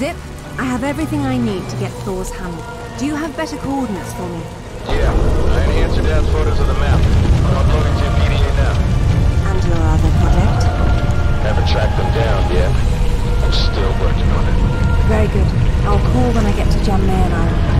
Zip, I have everything I need to get Thor's hammer. Do you have better coordinates for me? Yeah, I enhanced your dad's photos of the map. I'm uploading to PDA now. And your other project? Haven't tracked them down yet. I'm still working on it. Very good. I'll call when I get to Jamnayan Island.